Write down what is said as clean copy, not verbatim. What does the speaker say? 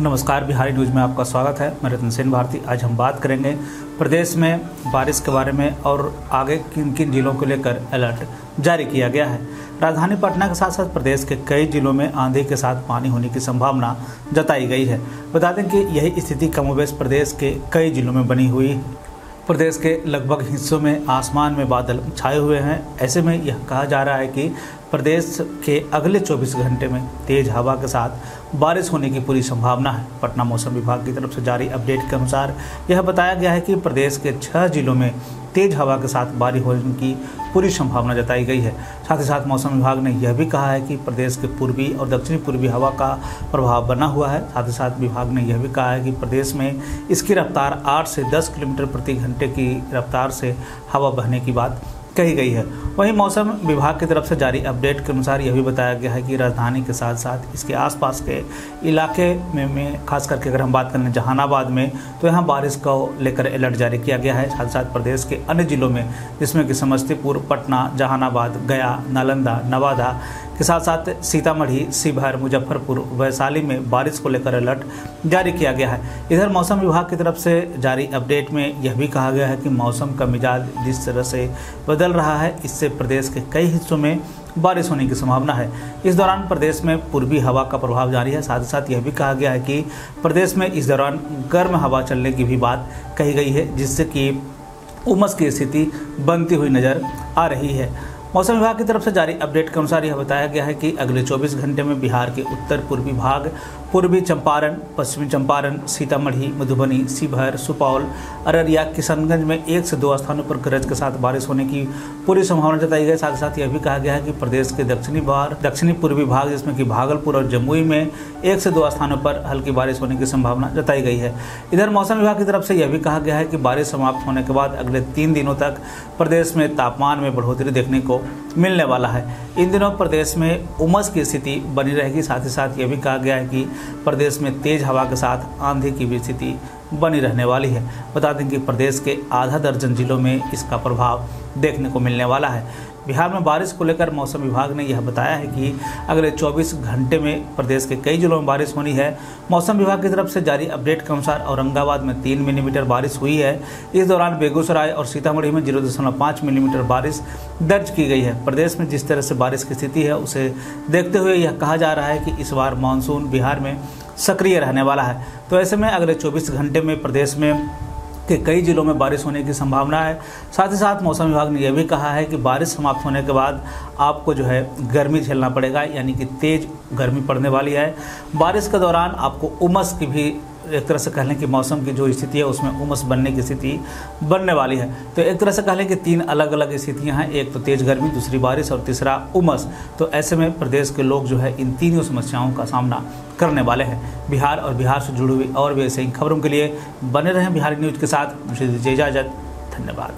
नमस्कार, बिहारी न्यूज़ में आपका स्वागत है। मैं रतन सिंह भारती। आज हम बात करेंगे प्रदेश में बारिश के बारे में और आगे किन किन जिलों को लेकर अलर्ट जारी किया गया है। राजधानी पटना के साथ साथ प्रदेश के कई जिलों में आंधी के साथ पानी होने की संभावना जताई गई है। बता दें कि यही स्थिति कमोबेश प्रदेश के कई जिलों में बनी हुई है। प्रदेश के लगभग हिस्सों में आसमान में बादल छाए हुए हैं। ऐसे में यह कहा जा रहा है कि प्रदेश के अगले 24 घंटे में तेज़ हवा के साथ बारिश होने की पूरी संभावना है। पटना मौसम विभाग की तरफ से जारी अपडेट के अनुसार यह बताया गया है कि प्रदेश के 6 जिलों में तेज़ हवा के साथ बारिश होने की पूरी संभावना जताई गई है। साथ ही साथ मौसम विभाग ने यह भी कहा है कि प्रदेश के पूर्वी और दक्षिणी पूर्वी हवा का प्रभाव बना हुआ है। साथ ही साथ विभाग ने यह भी कहा है कि प्रदेश में इसकी रफ्तार 8 से 10 किलोमीटर प्रति घंटे की रफ्तार से हवा बहने की बात कही गई है। वहीं मौसम विभाग की तरफ से जारी अपडेट के अनुसार यह भी बताया गया है कि राजधानी के साथ साथ इसके आसपास के इलाके में खास करके अगर हम बात करें जहानाबाद में, तो यहाँ बारिश को लेकर अलर्ट जारी किया गया है। साथ साथ प्रदेश के अन्य जिलों में जिसमें कि समस्तीपुर, पटना, जहानाबाद, गया, नालंदा, नवादा के साथ साथ सीतामढ़ी, शिवहर, मुजफ्फरपुर, वैशाली में बारिश को लेकर अलर्ट जारी किया गया है। इधर मौसम विभाग की तरफ से जारी अपडेट में यह भी कहा गया है कि मौसम का मिजाज जिस तरह से बदल रहा है, इससे प्रदेश के कई हिस्सों में बारिश होने की संभावना है। इस दौरान प्रदेश में पूर्वी हवा का प्रभाव जारी है। साथ ही साथ यह भी कहा गया है कि प्रदेश में इस दौरान गर्म हवा चलने की भी बात कही गई है, जिससे कि उमस की स्थिति बनती हुई नज़र आ रही है। मौसम विभाग की तरफ से जारी अपडेट के अनुसार यह बताया गया है कि अगले 24 घंटे में बिहार के उत्तर पूर्वी भाग, पूर्वी चंपारण, पश्चिमी चंपारण, सीतामढ़ी, मधुबनी, शिवहर, सुपौल, अररिया, किशनगंज में 1 से 2 स्थानों पर गरज के साथ बारिश होने की पूरी संभावना जताई गई। साथ ही साथ यह भी कहा गया है कि प्रदेश के दक्षिणी पूर्वी भाग जिसमें कि भागलपुर और जमुई में 1 से 2 स्थानों पर हल्की बारिश होने की संभावना जताई गई है। इधर मौसम विभाग की तरफ से यह भी कहा गया है कि बारिश समाप्त होने के बाद अगले 3 दिनों तक प्रदेश में तापमान में बढ़ोतरी देखने को मिलने वाला है। इन दिनों प्रदेश में उमस की स्थिति बनी रहेगी। साथ ही साथ यह भी कहा गया है कि प्रदेश में तेज हवा के साथ आंधी की भी स्थिति बनी रहने वाली है। बता दें कि प्रदेश के आधा दर्जन जिलों में इसका प्रभाव देखने को मिलने वाला है। बिहार में बारिश को लेकर मौसम विभाग ने यह बताया है कि अगले 24 घंटे में प्रदेश के कई जिलों में बारिश होनी है। मौसम विभाग की तरफ से जारी अपडेट के अनुसार औरंगाबाद में 3 मिलीमीटर बारिश हुई है। इस दौरान बेगूसराय और सीतामढ़ी में 0.5 मिलीमीटर बारिश दर्ज की गई है। प्रदेश में जिस तरह से बारिश की स्थिति है, उसे देखते हुए यह कहा जा रहा है कि इस बार मानसून बिहार में सक्रिय रहने वाला है। तो ऐसे में अगले 24 घंटे में प्रदेश में के कई जिलों में बारिश होने की संभावना है। साथ ही साथ मौसम विभाग ने यह भी कहा है कि बारिश समाप्त होने के बाद आपको जो है गर्मी झेलना पड़ेगा, यानी कि तेज़ गर्मी पड़ने वाली है। बारिश के दौरान आपको उमस की भी एक तरह से कह लें कि मौसम की जो स्थिति है उसमें उमस बनने की स्थिति बनने वाली है। तो एक तरह से कह लें कि 3 अलग अलग स्थितियां हैं, एक तो तेज़ गर्मी, दूसरी बारिश और तीसरा उमस। तो ऐसे में प्रदेश के लोग जो है इन तीनों समस्याओं का सामना करने वाले हैं। बिहार और बिहार से जुड़ी हुई और भी ऐसे इन खबरों के लिए बने रहें बिहारी न्यूज़ के साथ। मुझे दीजिए इजाज़त। धन्यवाद।